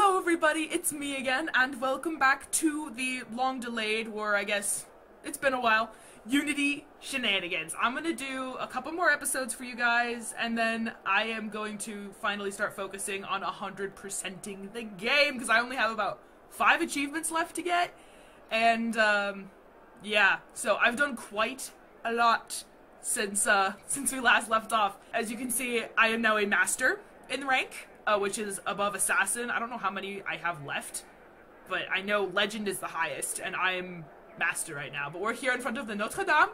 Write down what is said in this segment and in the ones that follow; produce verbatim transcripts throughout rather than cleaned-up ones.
Hello everybody, it's me again, and welcome back to the long-delayed, or I guess it's been a while, Unity Shenanigans. I'm gonna do a couple more episodes for you guys, and then I am going to finally start focusing on one hundred percenting the game, because I only have about five achievements left to get, and um, yeah, so I've done quite a lot since, uh, since we last left off. As you can see, I am now a master in rank. Uh, which is above Assassin. I don't know how many I have left, but I know Legend is the highest, and I'm Master right now. But we're here in front of the Notre Dame.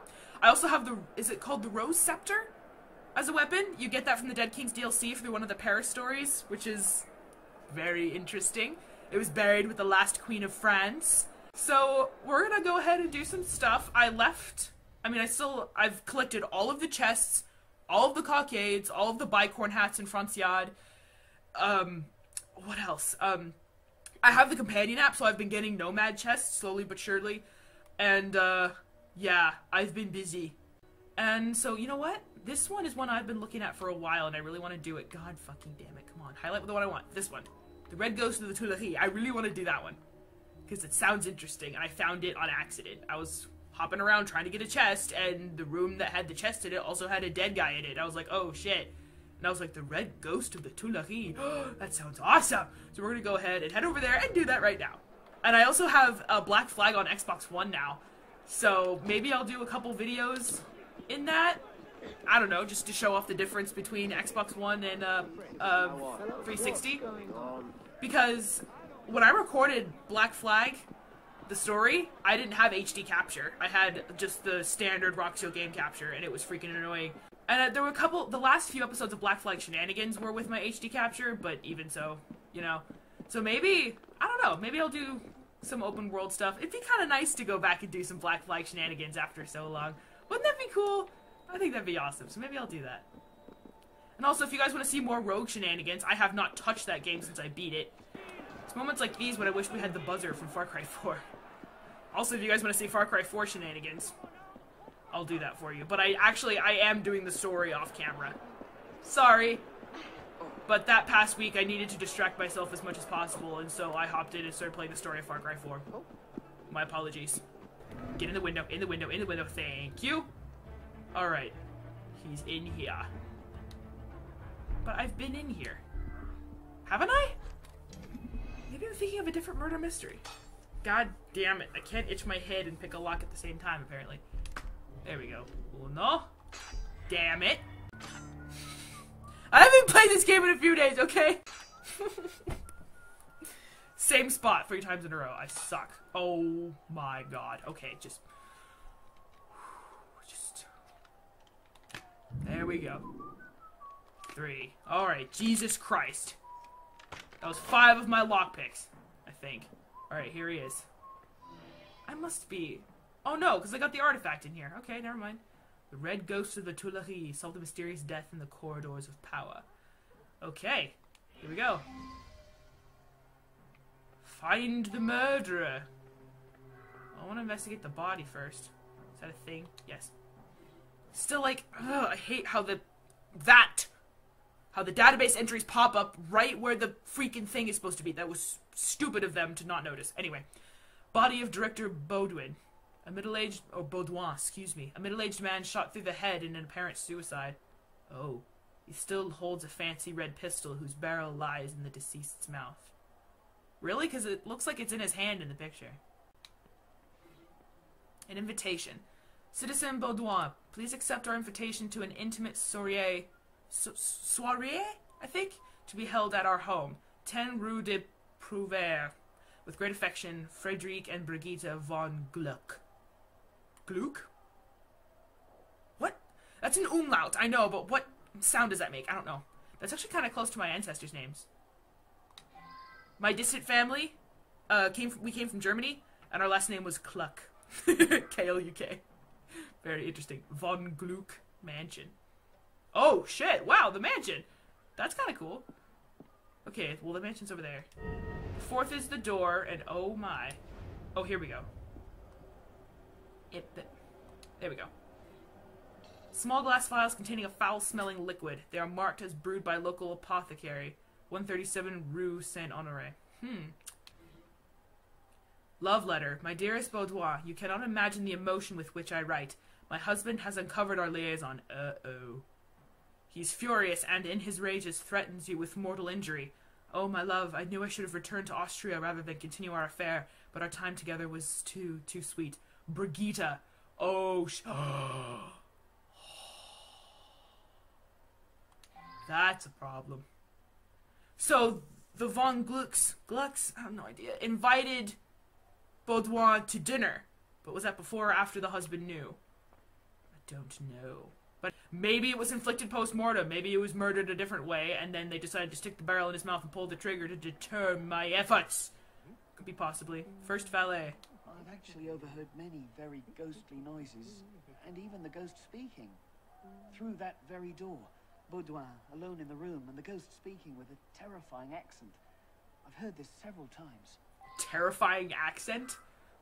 I also have the, is it called the Rose Scepter? As a weapon? You get that from the Dead Kings D L C through one of the Paris stories, which is very interesting. It was buried with the last Queen of France. So we're gonna go ahead and do some stuff. I left, I mean I still, I've collected all of the chests, all of the cockades, all of the bicorn hats in Franciade. Um, what else? Um, I have the companion app, so I've been getting nomad chests slowly but surely, and, uh, yeah, I've been busy. And so, you know what? This one is one I've been looking at for a while, and I really want to do it. God fucking damn it, come on. Highlight the one I want. This one. The Red Ghost of the Tuileries. I really want to do that one, because it sounds interesting, and I found it on accident. I was hopping around trying to get a chest, and the room that had the chest in it also had a dead guy in it. I was like, oh, shit. And I was like, the Red Ghost of the Tuileries. That sounds awesome. So we're going to go ahead and head over there and do that right now. And I also have a Black Flag on Xbox One now. So maybe I'll do a couple videos in that. I don't know, just to show off the difference between Xbox One and uh, uh, three sixty. Because when I recorded Black Flag, the story, I didn't have H D capture. I had just the standard Roxio game capture, and it was freaking annoying. And uh, there were a couple, the last few episodes of Black Flag Shenanigans were with my H D capture, but even so, you know. So maybe, I don't know, maybe I'll do some open world stuff. It'd be kind of nice to go back and do some Black Flag Shenanigans after so long. Wouldn't that be cool? I think that'd be awesome, so maybe I'll do that. And also, if you guys want to see more Rogue Shenanigans, I have not touched that game since I beat it. It's moments like these when I wish we had the buzzer from Far Cry four. Also, if you guys want to see Far Cry four Shenanigans, I'll do that for you, but I actually, I am doing the story off camera. Sorry, but that past week I needed to distract myself as much as possible, and so I hopped in and started playing the story of Far Cry four. My apologies. Get in the window, in the window, in the window, thank you! Alright, he's in here. But I've been in here. Haven't I? Maybe I'm thinking of a different murder mystery. God damn it, I can't itch my head and pick a lock at the same time, apparently. There we go. Uno. Damn it. I haven't played this game in a few days, okay? Same spot three times in a row. I suck. Oh my god. Okay, just... Just... There we go. Three. Alright, Jesus Christ. That was five of my lockpicks, I think. Alright, here he is. I must be... Oh no, because I got the artifact in here. Okay, never mind. The Red Ghost of the Tuileries solved the mysterious death in the corridors of power. Okay, here we go. Find the murderer. I want to investigate the body first. Is that a thing? Yes. Still like, ugh, I hate how the, that, how the database entries pop up right where the freaking thing is supposed to be. That was stupid of them to not notice. Anyway, body of director Baudouin. A middle-aged, or Baudouin, excuse me, a middle-aged man shot through the head in an apparent suicide. Oh, he still holds a fancy red pistol whose barrel lies in the deceased's mouth. Really? Because it looks like it's in his hand in the picture. An invitation. Citizen Baudouin, please accept our invitation to an intimate soiree, so, soiree, I think, to be held at our home, ten Rue des Prouvaires. With great affection, Frédéric and Brigitte von Gluck. Gluck? What? That's an umlaut, I know, but what sound does that make? I don't know. That's actually kind of close to my ancestors' names. My distant family, uh, came from, we came from Germany, and our last name was Kluck. K L U K. Very interesting. Von Gluck Mansion. Oh, shit, wow, the mansion! That's kind of cool. Okay, well, the mansion's over there. Fourth is the door, and oh my. Oh, here we go. It, th there we go. Small glass vials containing a foul-smelling liquid. They are marked as brewed by local apothecary, one thirty-seven Rue Saint-Honoré. Hmm. Love letter. My dearest Baudouin, you cannot imagine the emotion with which I write. My husband has uncovered our liaison. Uh-oh. He's furious, and in his rages threatens you with mortal injury. Oh, my love, I knew I should have returned to Austria rather than continue our affair, but our time together was too, too sweet. Brigitte! Oh, sh- That's a problem. So, the von Glucks, Glucks, I have no idea, invited Baudouin to dinner. But was that before or after the husband knew? I don't know. But maybe it was inflicted post-mortem, maybe it was murdered a different way, and then they decided to stick the barrel in his mouth and pull the trigger to deter my efforts. Could be possibly. First valet. I've actually overheard many very ghostly noises, and even the ghost speaking. Through that very door, Baudouin, alone in the room, and the ghost speaking with a terrifying accent. I've heard this several times. Terrifying accent?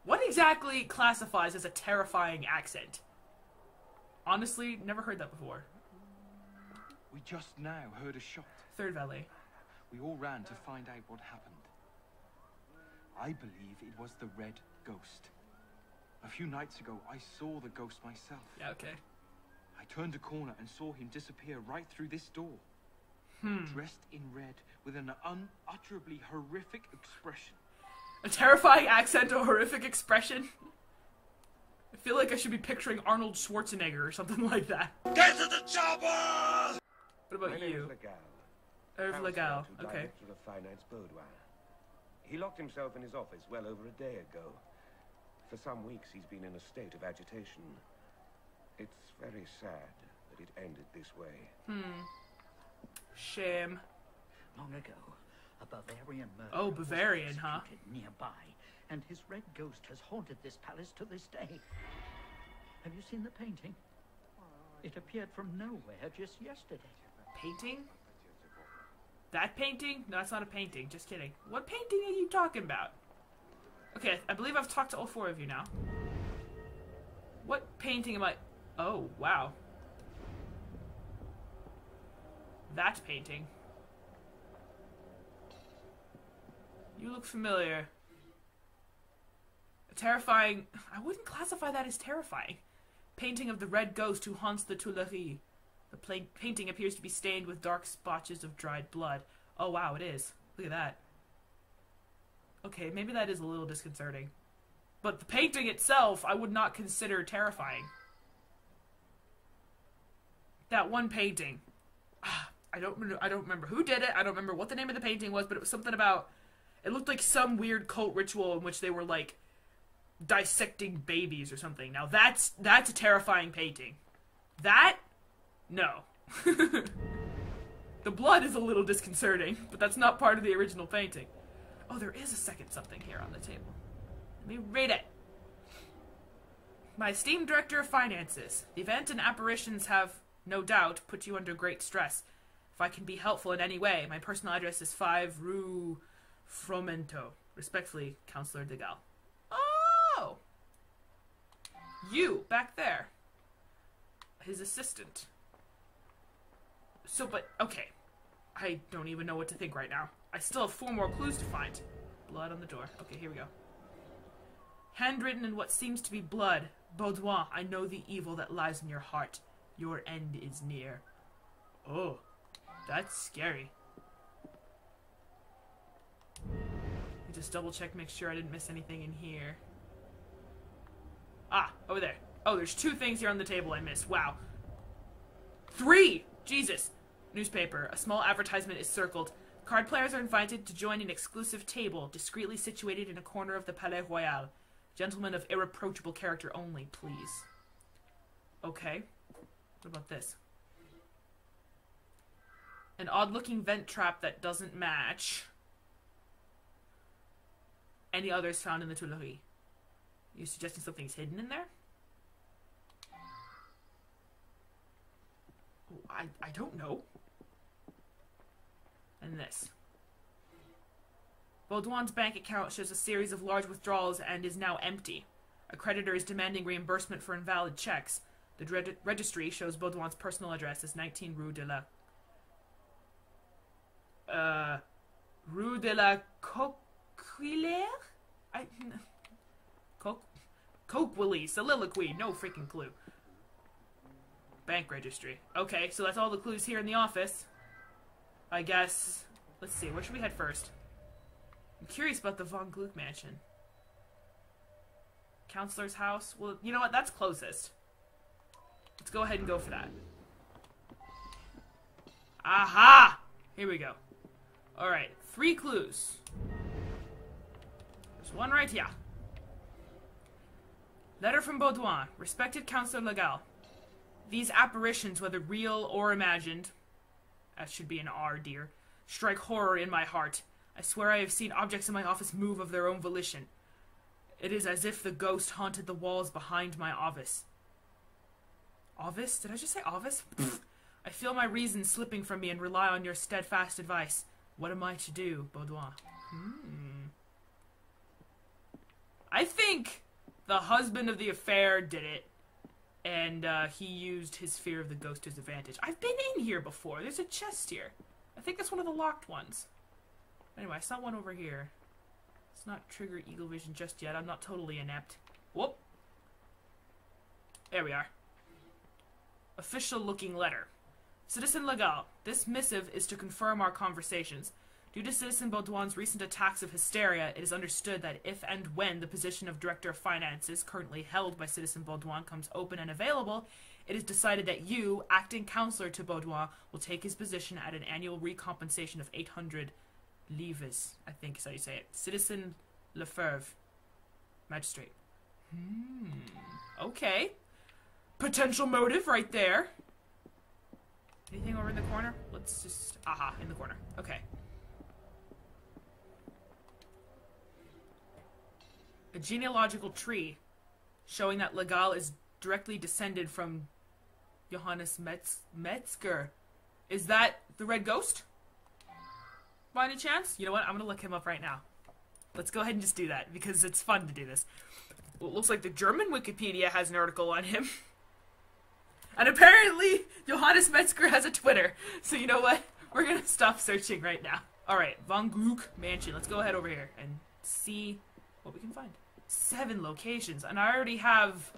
What exactly classifies as a terrifying accent? Honestly, never heard that before. We just now heard a shot. Third valet. We all ran to find out what happened. I believe it was the Red Ghost. A few nights ago, I saw the ghost myself. Yeah, okay. I turned a corner and saw him disappear right through this door. Hmm. Dressed in red, with an unutterably horrific expression. A terrifying accent or horrific expression? I feel like I should be picturing Arnold Schwarzenegger or something like that. Get to the chopper! What about you? Hervé Le Gall. Okay. Director of Finance, Baudouin. He locked himself in his office well over a day ago. For some weeks he's been in a state of agitation. It's very sad that it ended this way. Hmm. Shame. Long ago, a Bavarian murderer oh, Bavarian, was huh? nearby, and his red ghost has haunted this palace to this day. Have you seen the painting? It appeared from nowhere just yesterday. Painting? That painting? No, that's not a painting. Just kidding. What painting are you talking about? Okay, I believe I've talked to all four of you now. What painting am I... Oh, wow. That painting. You look familiar. A terrifying... I wouldn't classify that as terrifying. Painting of the Red Ghost who haunts the Tuileries. The plain painting appears to be stained with dark splotches of dried blood. Oh, wow, it is. Look at that. Okay, maybe that is a little disconcerting. But the painting itself, I would not consider terrifying. That one painting. I don't, I don't remember who did it. I don't remember what the name of the painting was, but it was something about... It looked like some weird cult ritual in which they were, like, dissecting babies or something. Now, that's, that's a terrifying painting. That... No. The blood is a little disconcerting, but that's not part of the original painting. Oh, there is a second something here on the table. Let me read it. My esteemed director of finances, the event and apparitions have, no doubt, put you under great stress. If I can be helpful in any way, my personal address is five Rue Fromento. Respectfully, Councillor de Gaulle. Oh! You, back there. His assistant. So, but, okay. I don't even know what to think right now. I still have four more clues to find. Blood on the door. Okay, here we go. Handwritten in what seems to be blood. Baudouin, I know the evil that lies in your heart. Your end is near. Oh, that's scary. Just double check, make sure I didn't miss anything in here. Ah, over there. Oh, there's two things here on the table I missed. Wow. Three! Jesus! Newspaper. A small advertisement is circled. Card players are invited to join an exclusive table, discreetly situated in a corner of the Palais Royal. Gentlemen of irreproachable character only, please. Okay. What about this? An odd-looking vent trap that doesn't match. Any others found in the Tuileries? Are you suggesting something's hidden in there? I, I don't know. And this. Baudouin's bank account shows a series of large withdrawals and is now empty. A creditor is demanding reimbursement for invalid checks. The reg registry shows Baudouin's personal address as nineteen Rue de la... Uh... Rue de la Coquillière? I... Co Coquilly, soliloquy, no freaking clue. Bank registry. Okay, so that's all the clues here in the office. I guess... Let's see, where should we head first? I'm curious about the Von Gluck mansion. Counselor's house? Well, you know what? That's closest. Let's go ahead and go for that. Aha! Here we go. Alright, three clues. There's one right here. Letter from Baudouin. Respected Counselor Le Gall. These apparitions, whether real or imagined... That should be an R, dear. Strike horror in my heart. I swear I have seen objects in my office move of their own volition. It is as if the ghost haunted the walls behind my office. Office? Did I just say office? I feel my reason slipping from me and rely on your steadfast advice. What am I to do, Baudouin? Hmm. I think the husband of the affair did it. And uh, he used his fear of the ghost to his advantage. I've been in here before. There's a chest here. I think that's one of the locked ones. Anyway, I saw one over here. Let's not trigger Eagle Vision just yet. I'm not totally inept. Whoop. There we are. Official-looking letter. Citizen Le Gall, this missive is to confirm our conversations. Due to Citizen Baudouin's recent attacks of hysteria, it is understood that if and when the position of Director of Finances, currently held by Citizen Baudouin, comes open and available, it is decided that you, acting counselor to Baudouin, will take his position at an annual recompensation of eight hundred livres, I think is how you say it. Citizen Lefebvre, magistrate. Hmm, okay. Potential motive right there. Anything over in the corner? Let's just... Aha, in the corner. Okay. A genealogical tree showing that Le Gall is directly descended from Johannes Metz Metzger. Is that the Red Ghost? By any chance? You know what? I'm gonna look him up right now. Let's go ahead and just do that, because it's fun to do this. Well, it looks like the German Wikipedia has an article on him. And apparently, Johannes Metzger has a Twitter. So you know what? We're gonna stop searching right now. Alright, Von Gluck Mansion. Let's go ahead over here and see what we can find. Seven locations, and I already have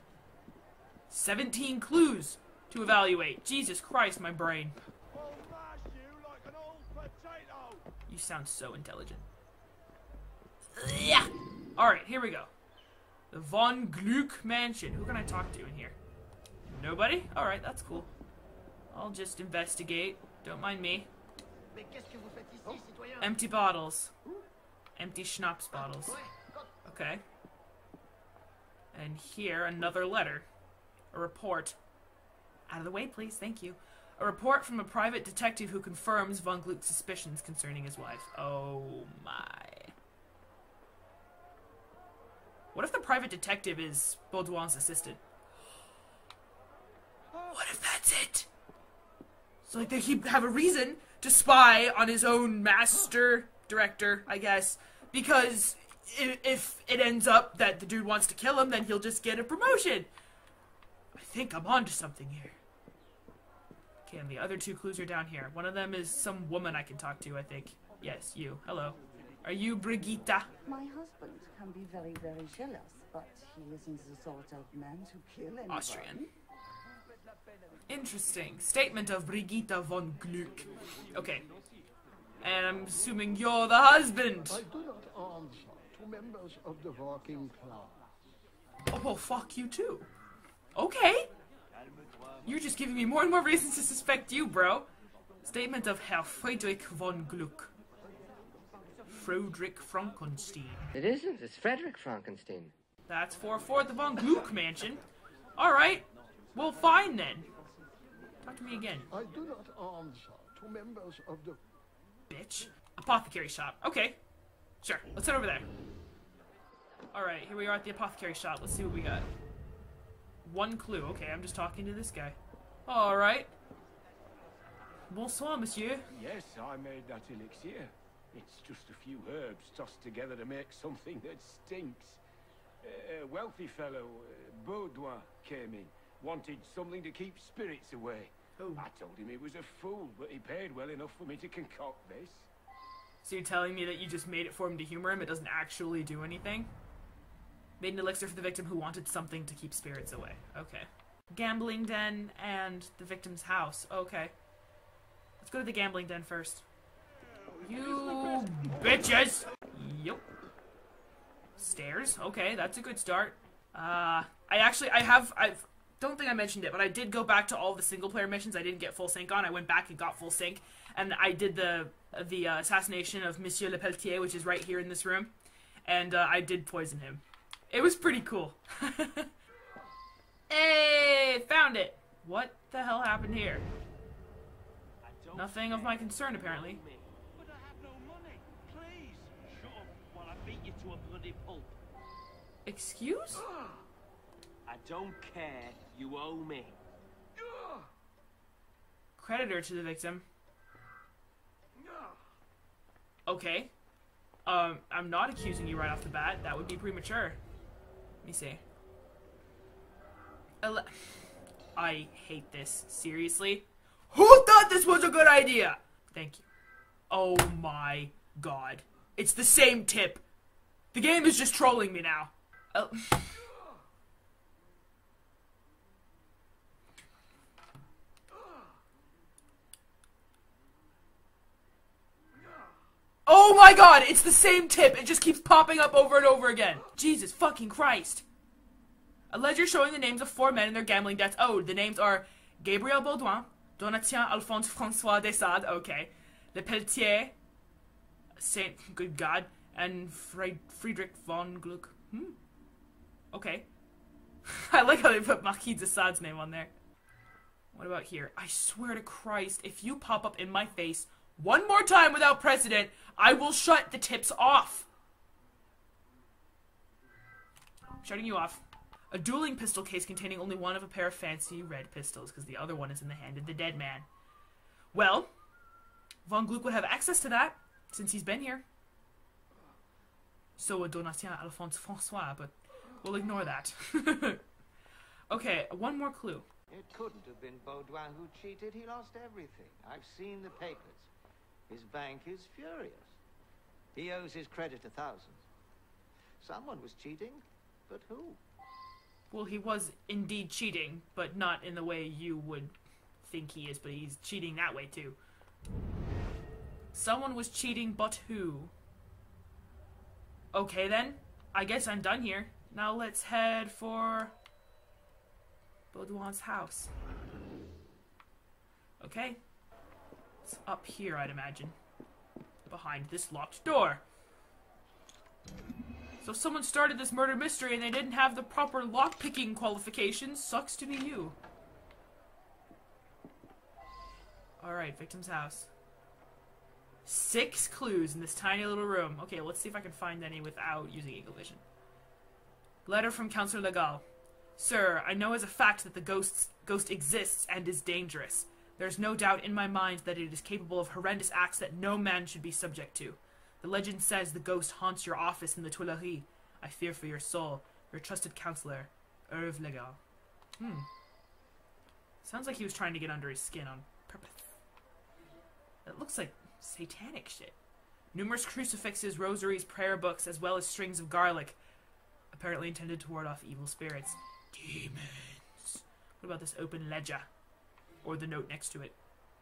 seventeen clues to evaluate. Jesus Christ, my brain. We'll mash you like an old potato. You sound so intelligent. Yeah. Alright, here we go. The Von Gluck Mansion. Who can I talk to in here? Nobody? Alright, that's cool. I'll just investigate. Don't mind me. Oh. Empty bottles. Empty schnapps bottles. Okay. And here, another letter. A report. Out of the way, please. Thank you. A report from a private detective who confirms Von Gluck's suspicions concerning his wife. Oh, my. What if the private detective is Baudouin's assistant? What if that's it? So, like, he'd have a reason to spy on his own master director, I guess, because if it ends up that the dude wants to kill him, then he'll just get a promotion. I think I'm onto something here. Okay, and the other two clues are down here. One of them is some woman I can talk to, I think. Yes, you. Hello. Are you Brigitte? My husband can be very, very jealous, but he isn't the sort of man to kill anybody. Austrian. Interesting. Statement of Brigitte von Gluck. Okay. And I'm assuming you're the husband. I do not answer to members of the working class. Oh, well, fuck you too. Okay. You're just giving me more and more reasons to suspect you, bro. Statement of Herr Friedrich von Gluck. Frederick Frankenstein. It isn't. It's Frederick Frankenstein. That's four four at the Von Gluck Mansion. All right. Well, fine then. Talk to me again. I do not answer to members of the... Bitch. Apothecary shop. Okay. Sure. Let's head over there. Alright, here we are at the apothecary shop. Let's see what we got. One clue. Okay, I'm just talking to this guy. Alright. Bonsoir, monsieur. Yes, I made that elixir. It's just a few herbs tossed together to make something that stinks. A wealthy fellow, Baudouin, came in. Wanted something to keep spirits away. Oh. I told him he was a fool, but he paid well enough for me to concoct this. So you're telling me that you just made it for him to humor him? It doesn't actually do anything? Made an elixir for the victim who wanted something to keep spirits away. Okay. Gambling den and the victim's house. Okay. Let's go to the gambling den first. You bitches! Yup. Stairs. Okay, that's a good start. Uh, I actually, I have, I don't think I mentioned it, but I did go back to all the single-player missions I didn't get full sync on. I went back and got full sync, and I did the the uh, assassination of Monsieur Le Pelletier, which is right here in this room, and uh, I did poison him. It was pretty cool. Hey, found it! What the hell happened here? Nothing of my concern, apparently. But I have no money. Please, shut up while I beat you to a bloody pulp. Excuse? I don't care. You owe me. Creditor to the victim. Okay. Um, I'm not accusing you right off the bat. That would be premature. Let me see. Ele- I hate this. Seriously? Who thought this was a good idea? Thank you. Oh my god. It's the same tip. The game is just trolling me now. Oh. Oh my god, it's the same tip. It just keeps popping up over and over again. Jesus fucking Christ. A ledger showing the names of four men and their gambling debts owed. The names are Gabriel Baudouin, Donatien Alphonse François de Sade, okay, Le Pelletier, Saint, good god, and Fre Friedrich von Gluck. Hmm. Okay. I like how they put Marquis de Sade's name on there. What about here? I swear to Christ, if you pop up in my face one more time without precedent, I will shut the tips off. Shutting you off. A dueling pistol case containing only one of a pair of fancy red pistols, because the other one is in the hand of the dead man. Well, Von Gluck would have access to that, since he's been here. So would Donatien Alphonse François, but we'll ignore that. Okay, one more clue. It couldn't have been Baudouin who cheated. He lost everything. I've seen the papers. His bank is furious. He owes his creditor thousands. Someone was cheating, but who? Well, he was indeed cheating, but not in the way you would think he is, but he's cheating that way too. Someone was cheating, but who? Okay then, I guess I'm done here. Now let's head for Baudouin's house. Okay. It's up here, I'd imagine. Behind this locked door. So if someone started this murder mystery and they didn't have the proper lockpicking qualifications, sucks to be you. Alright, victim's house. Six clues in this tiny little room. Okay, let's see if I can find any without using Eagle Vision. Letter from Councillor Le Gall. Sir, I know as a fact that the ghost, ghost exists and is dangerous. There is no doubt in my mind that it is capable of horrendous acts that no man should be subject to. The legend says the ghost haunts your office in the Tuileries. I fear for your soul. Your trusted counselor, Hervé Le Gall. Hmm. Sounds like he was trying to get under his skin on purpose. That looks like satanic shit. Numerous crucifixes, rosaries, prayer books, as well as strings of garlic. Apparently intended to ward off evil spirits. Demons. What about this open ledger? Or the note next to it?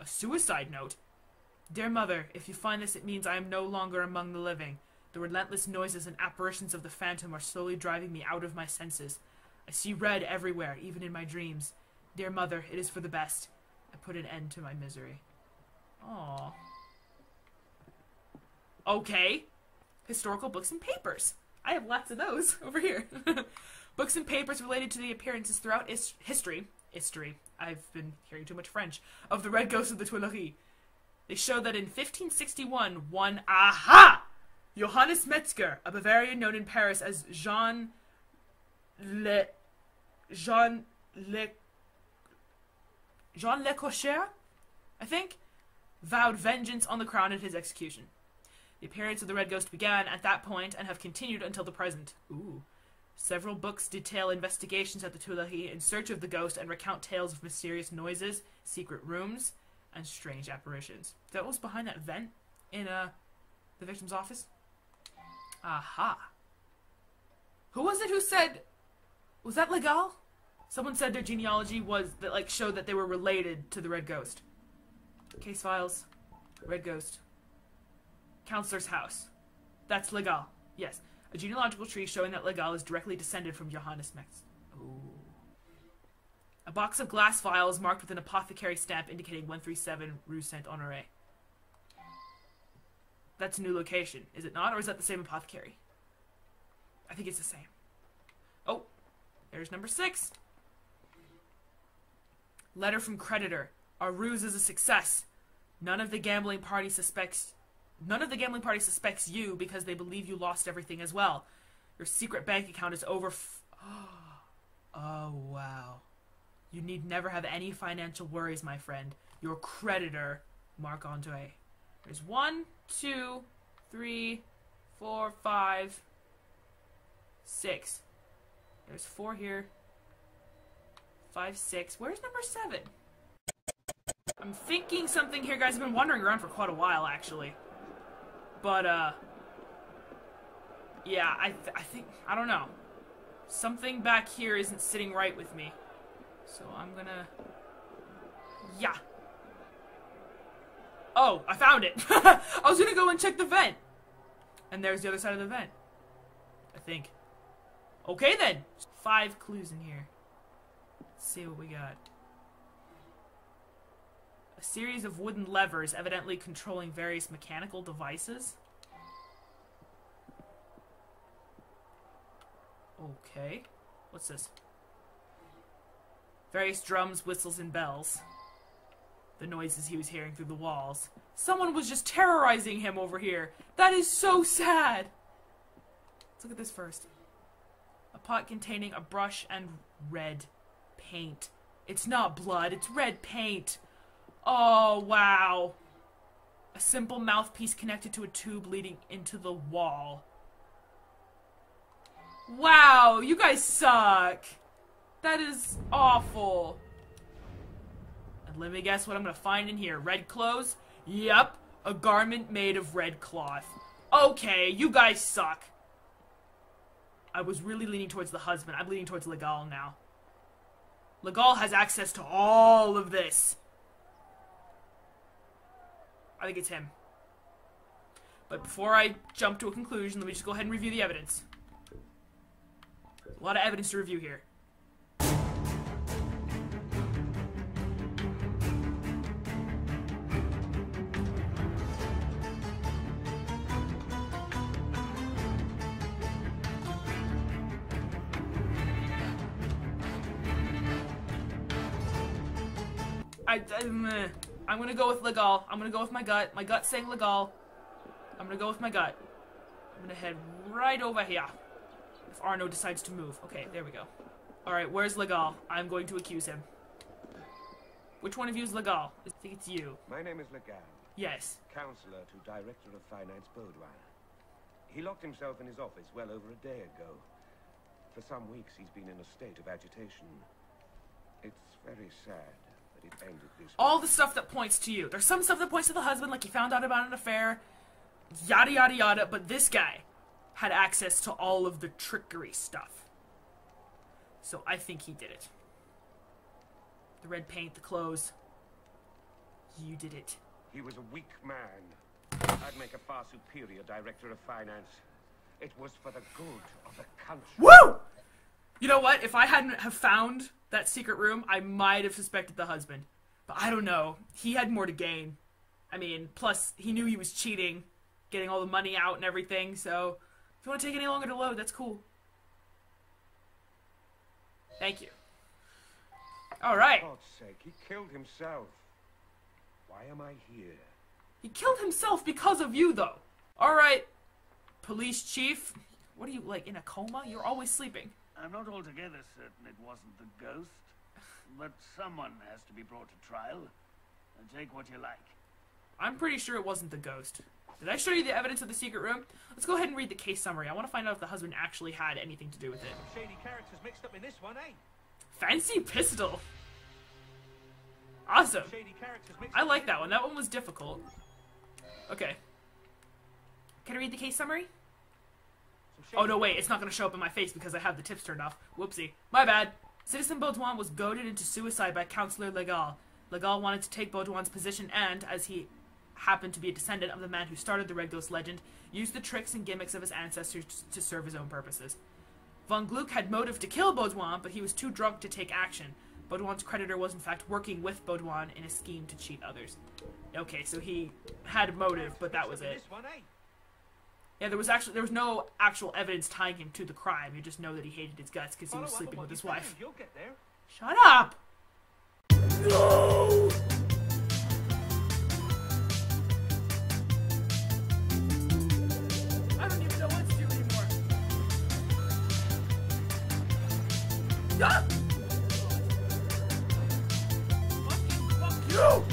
A suicide note? Dear Mother, if you find this, it means I am no longer among the living. The relentless noises and apparitions of the phantom are slowly driving me out of my senses. I see red everywhere, even in my dreams. Dear Mother, it is for the best. I put an end to my misery. Aww. Okay. Historical books and papers. I have lots of those over here. Books and papers related to the appearances throughout is history. History. I've been hearing too much French. Of the Red Ghost of the Tuileries. They show that in fifteen sixty-one, one, aha! Johannes Metzger, a Bavarian known in Paris as Jean Le... Jean Le... Jean Le Cocher, I think, vowed vengeance on the crown at his execution. The appearance of the Red Ghost began at that point and have continued until the present. Ooh. Several books detail investigations at the Tuileries in search of the ghost and recount tales of mysterious noises, secret rooms, and strange apparitions. That was behind that vent in uh, The victim's office? Aha. Who was it who said... Was that Le Gall? Someone said their genealogy was... that like showed that they were related to the Red Ghost. Case files. Red Ghost. Counselor's house. That's Le Gall. Yes. A genealogical tree showing that Le Gall is directly descended from Johannes Metzger. Ooh. A box of glass vials marked with an apothecary stamp indicating one thirty-seven Rue Saint-Honoré. That's a new location, is it not? Or is that the same apothecary? I think it's the same. Oh, there's number six. Letter from creditor. Our ruse is a success. None of the gambling party suspects... None of the gambling party suspects you because they believe you lost everything as well. Your secret bank account is over... F oh, wow. You need never have any financial worries, my friend. Your creditor, Marc-Andre. There's one, two, three, four, five, six. There's four here. Five, six. Where's number seven? I'm thinking something here, guys. I've been wandering around for quite a while, actually. But, uh... yeah, I, th I think... I don't know. Something back here isn't sitting right with me. So I'm gonna... Yeah. Oh, I found it. I was gonna go and check the vent. And there's the other side of the vent. I think. Okay then. Five clues in here. Let's see what we got. A series of wooden levers evidently controlling various mechanical devices. Okay. What's this? Various drums, whistles, and bells. The noises he was hearing through the walls. Someone was just terrorizing him over here. That is so sad. Let's look at this first. A pot containing a brush and red paint. It's not blood, it's red paint. Oh, wow. A simple mouthpiece connected to a tube leading into the wall. Wow, you guys suck. That is awful. And let me guess what I'm gonna find in here. Red clothes? Yep. A garment made of red cloth. Okay, you guys suck. I was really leaning towards the husband. I'm leaning towards Le Gall now. Le Gall has access to all of this. I think it's him. But before I jump to a conclusion, let me just go ahead and review the evidence. A lot of evidence to review here. I, I, I'm gonna go with Le Gall. I'm gonna go with my gut. My gut saying Le Gall. I'm gonna go with my gut. I'm gonna head right over here. If Arno decides to move. Okay, there we go. Alright, where's Le Gall? I'm going to accuse him. Which one of you is Le Gall? I think it's you. My name is Le Gall. Yes. Counselor to Director of Finance Baudouin. He locked himself in his office well over a day ago. For some weeks he's been in a state of agitation. It's very sad. It ended this all way. The stuff that points to you. There's some stuff that points to the husband, like he found out about an affair, yada yada yada, but this guy had access to all of the trickery stuff. So I think he did it. The red paint, the clothes. You did it. He was a weak man. I'd make a far superior director of finance. It was for the good of the country. Woo! You know what? If I hadn't have found that secret room, I might have suspected the husband. But I don't know. He had more to gain. I mean, plus, he knew he was cheating, getting all the money out and everything, so... If you want to take any longer to load, that's cool. Thank you. Alright. For God's sake, he killed himself. Why am I here? He killed himself because of you, though. Alright, police chief. What are you, like, in a coma? You're always sleeping. I'm not altogether certain it wasn't the ghost, but someone has to be brought to trial, and take what you like. I'm pretty sure it wasn't the ghost. Did I show you the evidence of the secret room? Let's go ahead and read the case summary. I want to find out if the husband actually had anything to do with it. Some shady characters mixed up in this one, eh? Fancy pistol. Awesome. I like that one. That one was difficult. Okay. Can I read the case summary? Oh, no, wait, it's not going to show up in my face because I have the tips turned off. Whoopsie. My bad. Citizen Baudouin was goaded into suicide by Councillor Le Gall. Le Gall wanted to take Baudouin's position and, as he happened to be a descendant of the man who started the Red Ghost legend, used the tricks and gimmicks of his ancestors to serve his own purposes. Von Gluck had motive to kill Baudouin, but he was too drunk to take action. Baudouin's creditor was, in fact, working with Baudouin in a scheme to cheat others. Okay, so he had a motive, but that was it. Yeah, there was actually there was no actual evidence tying him to the crime. You just know that he hated his guts because he was sleeping with his wife. Shut up! No! I don't even know what to do anymore. Ah! Fucking fuck you!